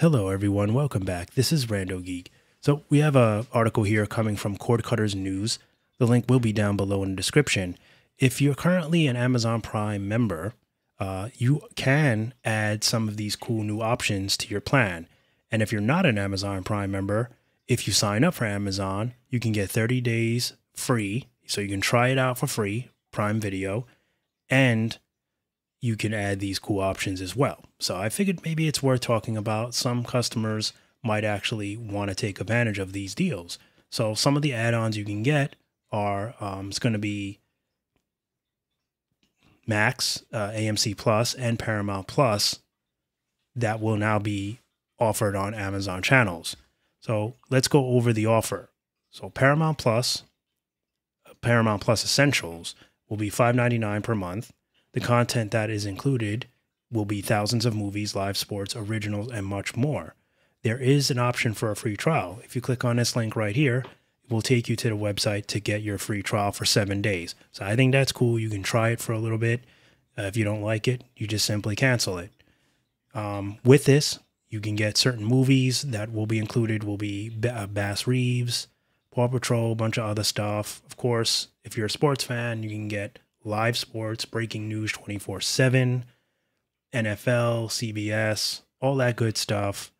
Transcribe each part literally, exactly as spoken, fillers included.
Hello everyone, welcome back. This is Rando Geek. So we have an article here coming from Cord Cutters News. The link will be down below in the description. If you're currently an Amazon Prime member, uh, you can add some of these cool new options to your plan. And if you're not an Amazon Prime member, if you sign up for Amazon, you can get thirty days free. So you can try it out for free, Prime Video, and you can add these cool options as well. So I figured maybe it's worth talking about. Some customers might actually want to take advantage of these deals. So some of the add-ons you can get are, um, it's going to be Max, uh, A M C Plus, and Paramount Plus that will now be offered on Amazon channels. So let's go over the offer. So Paramount Plus, Paramount Plus Essentials will be five ninety-nine per month. The content that is included will be thousands of movies, live sports, originals, and much more. There is an option for a free trial. If you click on this link right here, it will take you to the website to get your free trial for seven days. So I think that's cool. You can try it for a little bit. Uh, if you don't like it, you just simply cancel it. Um, with this, you can get certain movies that will be included will be Bass Reeves, Paw Patrol, a bunch of other stuff. Of course, if you're a sports fan, you can get live sports, breaking news twenty-four seven, N F L, C B S, all that good stuff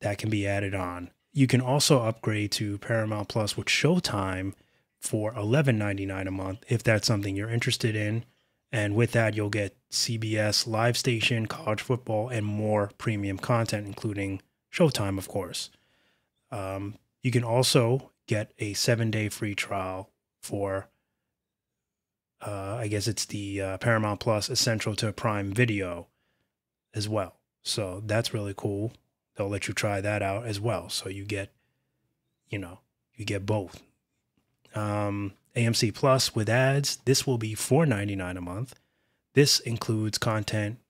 that can be added on. You can also upgrade to Paramount Plus with Showtime for eleven ninety-nine a month if that's something you're interested in. And with that, you'll get C B S, live station, college football, and more premium content, including Showtime, of course. Um, you can also get a seven-day free trial for Uh, I guess it's the uh, Paramount Plus Essential to Prime Video as well. So that's really cool. They'll let you try that out as well. So you get, you know, you get both. Um, A M C Plus with ads, this will be four ninety-nine a month. This includes content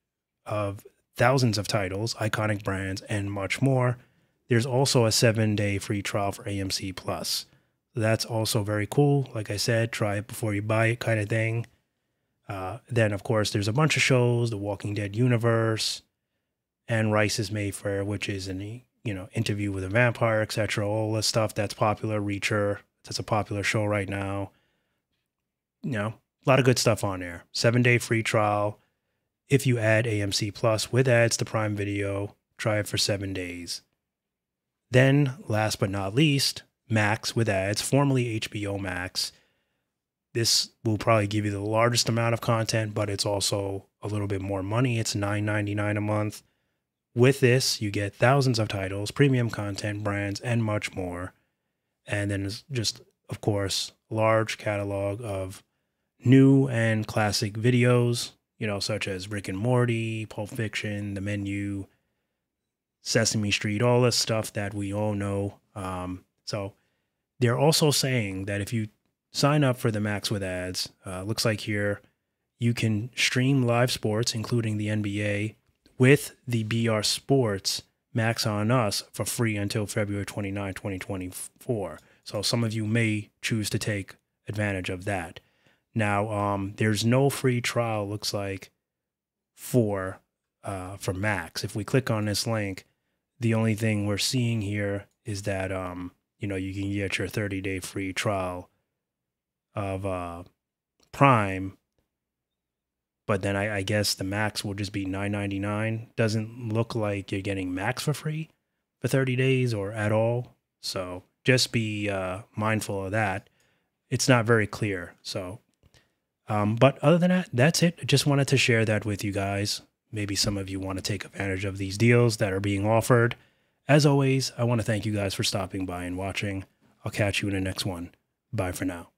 of thousands of titles, iconic brands, and much more. There's also a seven-day free trial for A M C Plus. That's also very cool. Like I said, try it before you buy it kind of thing. Uh, then, of course, there's a bunch of shows, The Walking Dead Universe, and Rice's Mayfair, which is an you know, Interview with a Vampire, et cetera. All the stuff that's popular, Reacher, that's a popular show right now. You know, a lot of good stuff on there. Seven-day free trial. If you add A M C Plus with ads to Prime Video, try it for seven days. Then, last but not least, Max with ads, formerly H B O Max. This will probably give you the largest amount of content, but it's also a little bit more money. It's nine ninety-nine a month. With this, you get thousands of titles, premium content, brands, and much more. And then it's just, of course, large catalog of new and classic videos, you know, such as Rick and Morty, Pulp Fiction, The Menu, Sesame Street, all this stuff that we all know. Um, So they're also saying that if you sign up for the Max with ads, uh, looks like here, you can stream live sports, including the N B A, with the B R Sports Max on Us for free until February twenty-ninth, twenty twenty-four. So some of you may choose to take advantage of that. Now, um, there's no free trial, looks like, for, uh, for Max. If we click on this link, the only thing we're seeing here is that um, you know, you can get your thirty-day free trial of uh, Prime, but then I, I guess the Max will just be nine ninety-nine. Doesn't look like you're getting Max for free for thirty days or at all. So just be uh, mindful of that. It's not very clear. So, um, but other than that, that's it. I just wanted to share that with you guys. Maybe some of you want to take advantage of these deals that are being offered. As always, I want to thank you guys for stopping by and watching. I'll catch you in the next one. Bye for now.